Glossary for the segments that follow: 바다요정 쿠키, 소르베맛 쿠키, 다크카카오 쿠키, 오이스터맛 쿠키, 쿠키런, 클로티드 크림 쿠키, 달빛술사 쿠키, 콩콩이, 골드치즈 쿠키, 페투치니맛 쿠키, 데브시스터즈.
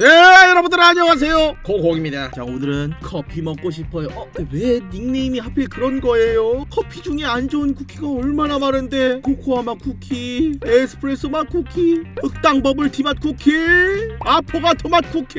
예, 여러분들 안녕하세요, 콩콩입니다. 자, 오늘은 커피 먹고 싶어요. 왜 닉네임이 하필 그런 거예요? 커피 중에 안 좋은 쿠키가 얼마나 많은데. 코코아맛 쿠키, 에스프레소맛 쿠키, 흑당 버블티맛 쿠키, 아포가토맛 쿠키,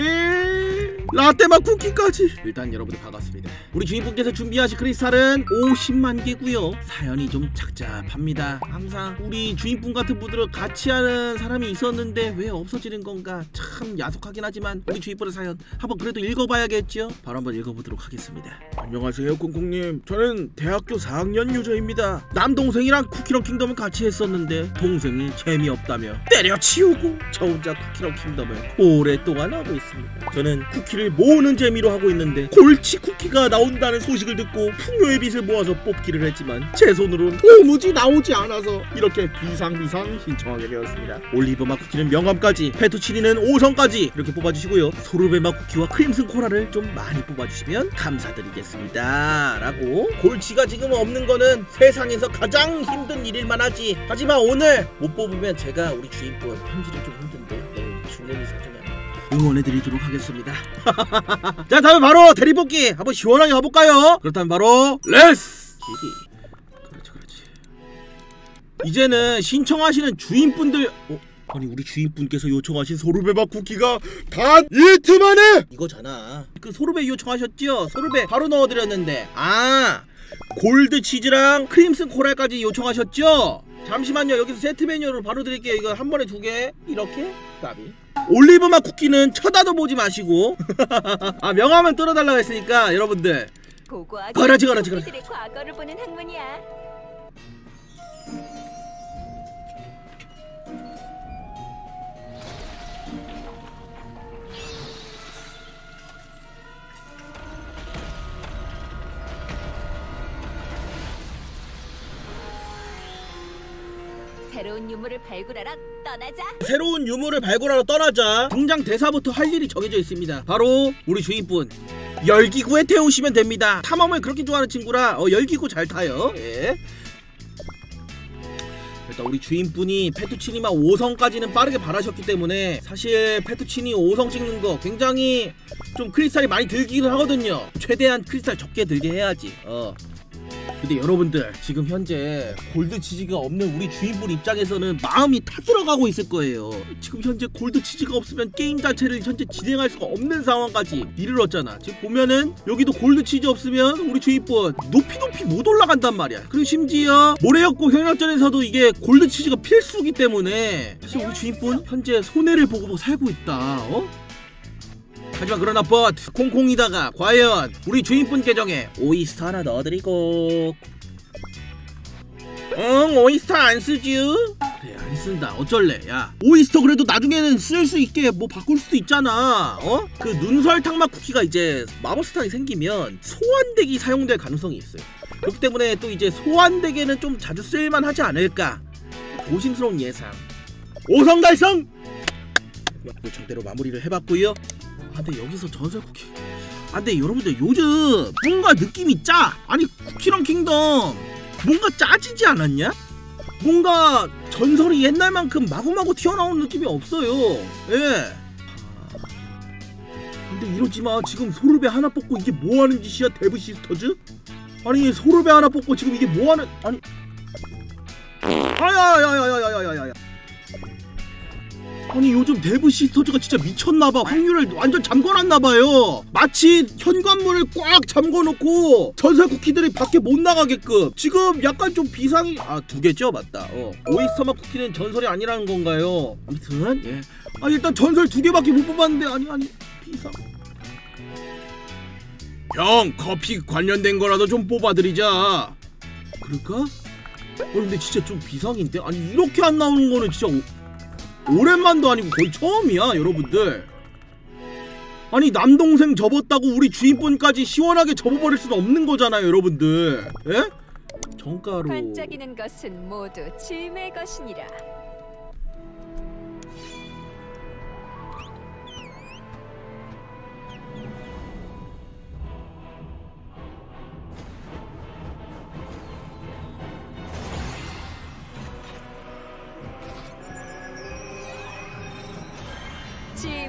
라떼맛 쿠키까지. 일단 여러분들 반갑습니다. 우리 주인분께서 준비하신 크리스탈은 50만 개고요. 사연이 좀 착잡합니다. 항상 우리 주인분 같은 분들을 같이 하는 사람이 있었는데 왜 없어지는 건가. 참 야속하게 하지만 우리 주인분의 사연 한번 그래도 읽어봐야겠죠? 바로 한번 읽어보도록 하겠습니다. 안녕하세요, 콩콩님. 저는 대학교 4학년 유저입니다. 남동생이랑 쿠키런 킹덤을 같이 했었는데 동생이 재미없다며 때려치우고 저 혼자 쿠키런 킹덤을 오랫동안 하고 있습니다. 저는 쿠키를 모으는 재미로 하고 있는데 골치 쿠키가 나온다는 소식을 듣고 풍요의 빛을 모아서 뽑기를 했지만 제 손으로는 도무지 나오지 않아서 이렇게 비상비상 신청하게 되었습니다. 올리브맛 쿠키는 명함까지, 페투치니는 5성까지 이렇게 뽑아주시고요, 소르베맛 쿠키와 크림슨 코라를 좀 많이 뽑아주시면 감사드리겠습니다 라고. 골치가 지금 없는 거는 세상에서 가장 힘든 일일만 하지. 하지만 오늘 못 뽑으면 제가 우리 주인분 편지를 좀 힘든데 내일 주문이 사정이 안 돼 응원해드리도록 하겠습니다. 자, 다음에 바로 대리뽑기 한번 시원하게 가볼까요? 그렇다면 바로 렛츠 기리. 그렇지 이제는 신청하시는 주인분들 아니, 우리 주인분께서 요청하신 소르베맛 쿠키가 단 이틀 만에 이거잖아. 그 소르베 요청하셨죠? 소르베 바로 넣어드렸는데, 골드치즈랑 크림슨 코랄까지 요청하셨죠? 잠시만요, 여기서 세트 메뉴로 바로 드릴게요. 이거 한 번에 2개 이렇게 까비. 올리브맛 쿠키는 쳐다도 보지 마시고 명함은 뚫어달라고 했으니까 여러분들 거라지 우리들의 과거를 보는 학문이야. 새로운 유물을 발굴하러 떠나자. 등장 대사부터 할 일이 정해져 있습니다. 바로 우리 주인분 열기구에 태우시면 됩니다. 탐험을 그렇게 좋아하는 친구라 열기구 잘 타요. 예. 일단 우리 주인분이 페투치니맛 5성까지는 빠르게 바라셨기 때문에 사실 페투치니 5성 찍는 거 굉장히 좀 크리스탈이 많이 들기는 하거든요. 최대한 크리스탈 적게 들게 해야지. 근데 여러분들 지금 현재 골드치즈가 없는 우리 주인분 입장에서는 마음이 타들어가고 있을 거예요. 지금 현재 골드치즈가 없으면 게임 자체를 현재 진행할 수가 없는 상황까지 이르렀잖아. 지금 보면은 여기도 골드치즈 없으면 우리 주인분 높이 못 올라간단 말이야. 그리고 심지어 모래역고 경력전에서도 이게 골드치즈가 필수기 때문에 사실 우리 주인분 현재 손해를 보고 살고 있다. 하지만 그러나 버트 콩콩이다가 과연 우리 주인분 계정에 오이스터 하나 넣어드리고. 오이스터 안 쓰쥬? 그래, 안 쓴다. 어쩔래. 야, 오이스터 그래도 나중에는 쓸 수 있게 뭐 바꿀 수도 있잖아. 그 눈설탕맛 쿠키가 이제 마법스탕이 생기면 소환덱이 사용될 가능성이 있어요. 그렇기 때문에 또 이제 소환덱에는 좀 자주 쓸만 하지 않을까 조심스러운 예상. 5성 달성! 요청대로 마무리를 해봤고요. 근데 여기서 전설 쿠키. 근데 여러분들 요즘 뭔가 느낌이 짜. 아니, 쿠키런 킹덤 뭔가 짜지지 않았냐? 뭔가 전설이 옛날만큼 마구마구 튀어나온 느낌이 없어요. 예. 근데 이러지마. 지금 소르베 하나 뽑고 이게 뭐하는 짓이야, 데브시스터즈? 아니, 소르베 하나 뽑고 지금 이게 뭐하는. 아니, 아야야야야야야야야. 아니, 요즘 데브시스터즈가 진짜 미쳤나봐. 확률을 완전 잠궈놨나봐요. 마치 현관문을 꽉 잠궈놓고 전설 쿠키들이 밖에 못 나가게끔. 지금 약간 좀 비상이. 2개죠? 맞다. 오이스터맛 쿠키는 전설이 아니라는 건가요? 아무튼 예. 일단 전설 2개밖에 못 뽑았는데. 아니 비상. 형, 커피 관련된 거라도 좀 뽑아드리자. 그럴까? 근데 진짜 좀 비상인데? 아니, 이렇게 안 나오는 거는 진짜 오랜만도 아니고 거의 처음이야, 여러분들. 아니, 남동생 접었다고 우리 주인분까지 시원하게 접어버릴 수는 없는 거잖아요, 여러분들. 예? 정가로 반짝이는 것은 모두 짐의 것이니라.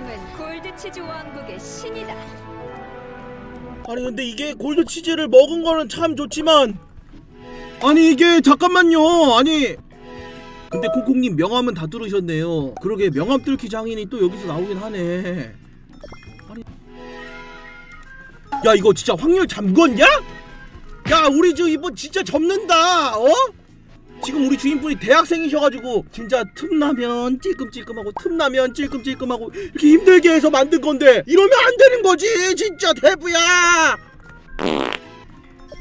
사람은 골드치즈 왕국의 신이다. 아니 근데 이게 골드치즈를 먹은 거는 참 좋지만, 아니 이게 잠깐만요. 아니 근데 콩콩님 명함은 다 뚫으셨네요. 그러게 명함 뚫기 장인이 또 여기서 나오긴 하네. 아니 야 이거 진짜 확률 잠궜냐? 야 우리 저 이번 진짜 접는다. 어? 지금 우리 주인분이 대학생이셔가지고 진짜 틈나면 찔끔찔끔하고 틈나면 찔끔찔끔하고 이렇게 힘들게 해서 만든 건데 이러면 안 되는 거지. 진짜 대부야.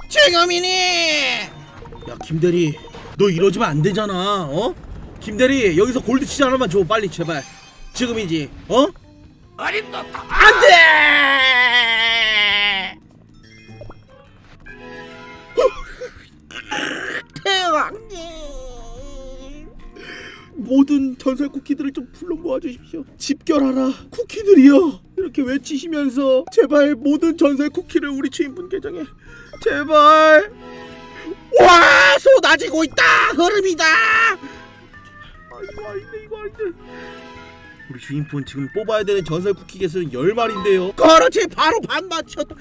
지금이니. 야 김대리 너 이러지면 안 되잖아. 어? 김대리 여기서 골드치즈 하나만 줘 빨리 제발. 지금이지. 어? 어림도다. 안 돼. 대왕님 모든 전설 쿠키들을 좀 불러 모아주십시오. 집결하라 쿠키들이여 이렇게 외치시면서 제발 모든 전설 쿠키를 우리 주인분 계정에 제발. 와 쏟아지고 있다. 흐름이다. 이거 아닌데 이거 아닌데. 우리 주인분 지금 뽑아야 되는 전설 쿠키 개수는 10마리인데요 그렇지 바로 반 맞췄다.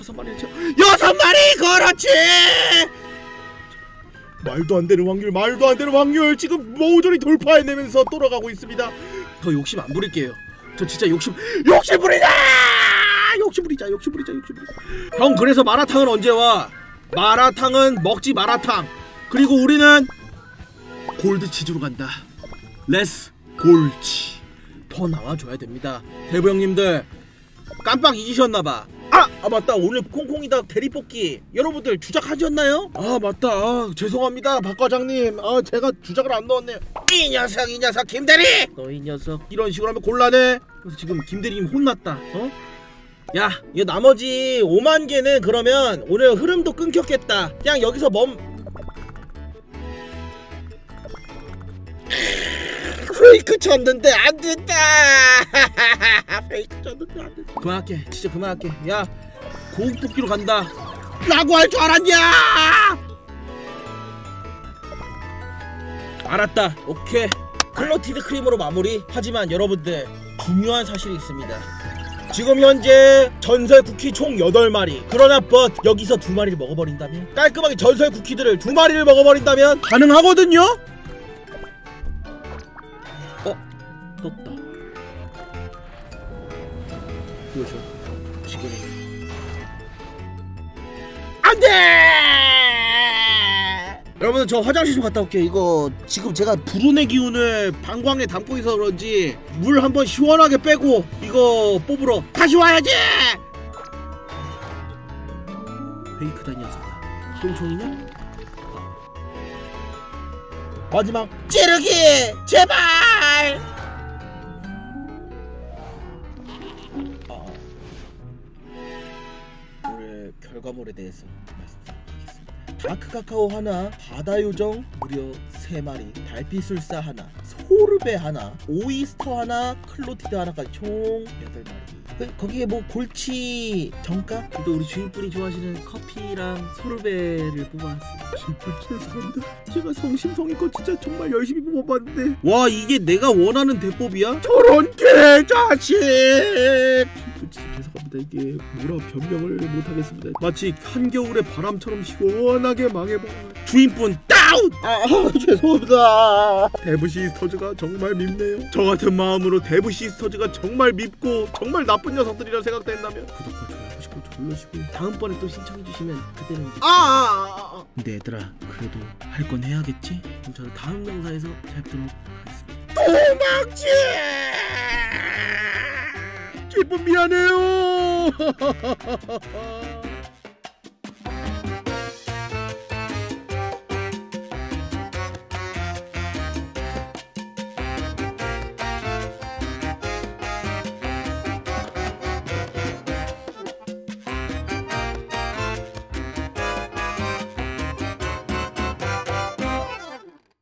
제발 5마리 6마리 그렇지. 말도 안 되는 확률, 말도 안 되는 확률. 지금 모조리 돌파해내면서 돌아가고 있습니다. 더 욕심 안 부릴게요. 저 진짜 욕심 부리자! 욕심 부리자. 형 그래서 마라탕은 언제 와? 마라탕은 먹지 마라탕. 그리고 우리는 골드치즈로 간다. 레스 골치. 더 나와줘야 됩니다. 대부 형님들 깜빡 잊으셨나봐. 아 맞다 오늘 콩콩이다 대리뽑기 여러분들 주작하셨나요? 아 맞다 아, 죄송합니다 박 과장님. 아 제가 주작을 안 넣었네요. 이 녀석 김대리 너 이 녀석 이런 식으로 하면 곤란해. 그래서 지금 김대리님 혼났다. 어? 야 이거 나머지 5만 개는 그러면 오늘 흐름도 끊겼겠다. 그냥 여기서 페이크 쳤는데 안 된다. 페이크 쳤는데 안 된다. 그만할게. 진짜 그만할게. 야, 고급 뽑기로 간다. 라고 할 줄 알았냐? 알았다. 오케이. 글로티드 크림으로 마무리. 하지만 여러분들 중요한 사실이 있습니다. 지금 현재 전설 쿠키 총 8마리. 그러나 but 여기서 2마리를 먹어버린다면 깔끔하게 전설 쿠키들을 2마리를 먹어버린다면 가능하거든요? 떴다. 보여줘. 지금이. 안 돼! 여러분들 저 화장실 좀 갔다 올게요. 이거 지금 제가 불운의 기운을 방광에 담고 있어서 그런지 물 한번 시원하게 빼고 이거 뽑으러 다시 와야지! 페이크 다녀서다. 똥총이냐? 마지막 찌르기! 제발! 결과물에 대해서 말씀드리겠습니다. 다크카카오 하나, 바다요정 무려 3마리, 달빛술사 하나, 소르베 하나, 오이스터 하나, 클로티드 하나까지 총 8마리. 거기에 뭐 골치 정가? 또 우리 주인분이 좋아하시는 커피랑 소르베를 뽑아왔어요. 주인분 죄송합니다. 제가 성심성의껏 진짜 정말 열심히 뽑아봤는데 와 이게 내가 원하는 대법이야? 저런 개자식! 죄송합니다. 이게 뭐라 변명을 못하겠습니다. 마치 한겨울의 바람처럼 시원하게 망해버려. 주인분 다운! 아 죄송합니다. 데브시스터즈가 정말 밉네요. 저 같은 마음으로 데브시스터즈가 정말 밉고 정말 나쁜 녀석들이라 생각된다면 구독과 좋아요 보시고 눌러주시고 다음번에 또 신청해주시면 그때는 이제 근데 얘들아 그래도 할 건 해야겠지? 그럼 저는 다음 영상에서 뵙도록 하겠습니다. 도망치! 기쁨 미안해요.